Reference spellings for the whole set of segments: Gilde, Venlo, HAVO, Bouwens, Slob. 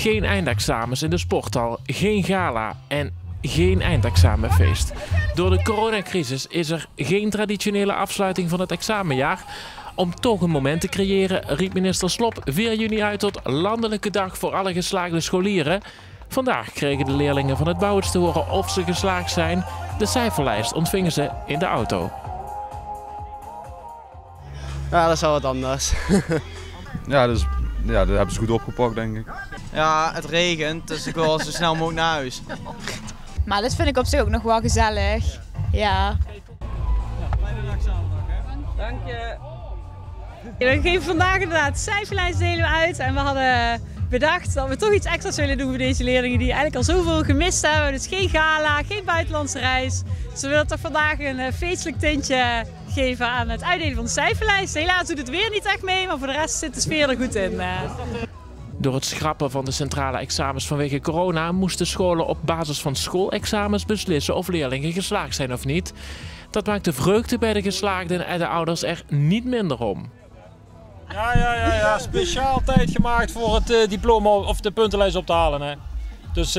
geen eindexamens in de sporthal, geen gala en geen eindexamenfeest. Door de coronacrisis is er geen traditionele afsluiting van het examenjaar. Om toch een moment te creëren riep minister Slob 4 juni uit tot landelijke dag voor alle geslaagde scholieren. Vandaag kregen de leerlingen van het Bouwens te horen of ze geslaagd zijn. De cijferlijst ontvingen ze in de auto. Ja, dat is wel wat anders. Ja, dus, ja, dat hebben ze goed opgepakt, denk ik. Ja, het regent, dus ik wil zo snel mogelijk naar huis. Maar dat vind ik op zich ook nog wel gezellig. Ja. Fijne dag zaterdag, hè? Dank je. We geven vandaag inderdaad de cijferlijst delen we uit en we hadden bedacht dat we toch iets extra's willen doen voor deze leerlingen die eigenlijk al zoveel gemist hebben. Dus geen gala, geen buitenlandse reis. Dus we willen toch vandaag een feestelijk tintje geven aan het uitdelen van de cijferlijst. Helaas doet het weer niet echt mee, maar voor de rest zit de sfeer er goed in. Door het schrappen van de centrale examens vanwege corona moesten scholen op basis van schoolexamens beslissen of leerlingen geslaagd zijn of niet. Dat maakt de vreugde bij de geslaagden en de ouders er niet minder om. Ja, speciaal tijd gemaakt voor het diploma of de puntenlijst op te halen. Hè. Dus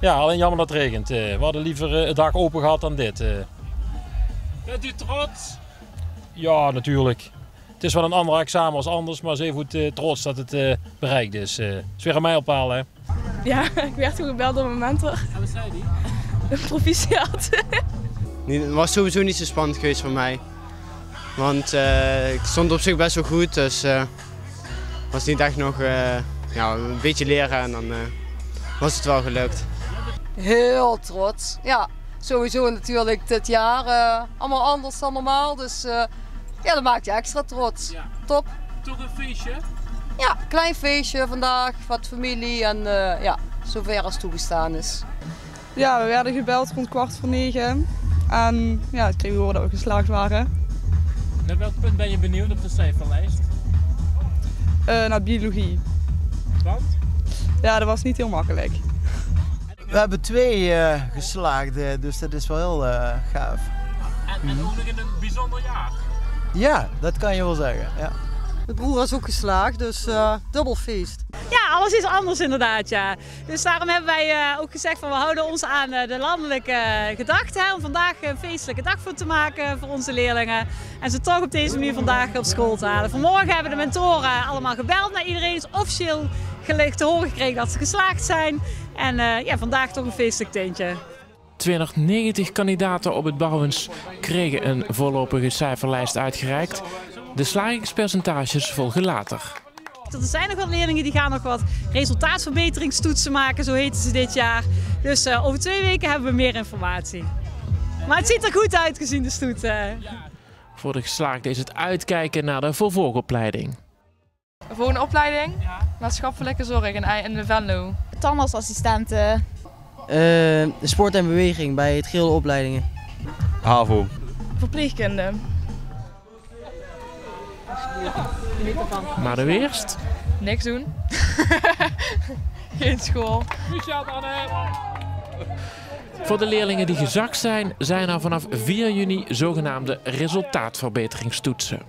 ja, alleen jammer dat het regent. We hadden liever het dak open gehad dan dit. Bent u trots? Ja, natuurlijk. Het is wel een ander examen als anders, maar zeer goed trots dat het bereikt is. Het is weer een mijlpaal, hè? Ja, ik werd toen gebeld op een mentor. Wat zei die? Een proficiat. Het was sowieso niet zo spannend geweest voor mij. Want ik stond op zich best wel goed, dus was niet echt nog ja, een beetje leren en dan was het wel gelukt. Heel trots. Ja, sowieso natuurlijk dit jaar allemaal anders dan normaal, dus ja, dat maakt je extra trots. Ja. Top. Toch een feestje? Ja, klein feestje vandaag, wat familie en ja, zover als toegestaan is. Ja, we werden gebeld rond 20:15 en ja, ik kreeg horen dat we geslaagd waren. Naar welk punt ben je benieuwd op de cijferlijst? Naar biologie. Want? Ja, dat was niet heel makkelijk. We hebben 2 geslaagde, dus dat is wel heel gaaf. En ook nog in een bijzonder jaar? Ja, dat kan je wel zeggen. Ja. Mijn broer was ook geslaagd, dus dubbel feest. Ja, alles is anders inderdaad, ja. Dus daarom hebben wij ook gezegd van we houden ons aan de landelijke gedachte. Hè, om vandaag een feestelijke dag voor te maken voor onze leerlingen. En ze toch op deze manier vandaag op school te halen. Vanmorgen hebben de mentoren allemaal gebeld naar iedereen. Is officieel te horen gekregen dat ze geslaagd zijn. En ja, vandaag toch een feestelijk tintje. 290 kandidaten op het Bouwens kregen een voorlopige cijferlijst uitgereikt. De slagingspercentages volgen later. Er zijn nog wat leerlingen die gaan nog wat resultaatverbeteringstoetsen maken, zo heten ze dit jaar. Dus over 2 weken hebben we meer informatie. Maar het ziet er goed uit gezien de stoet. Voor de geslaagden is het uitkijken naar de vervolgopleiding. De volgende opleiding? Maatschappelijke zorg in de Venlo. Tandartsassistenten. Sport en beweging bij het Gilde opleidingen. HAVO. Verpleegkunde. Maar de weerst? Niks doen. Geen school. Voor de leerlingen die gezakt zijn, zijn er vanaf 4 juni zogenaamde resultaatverbeteringstoetsen.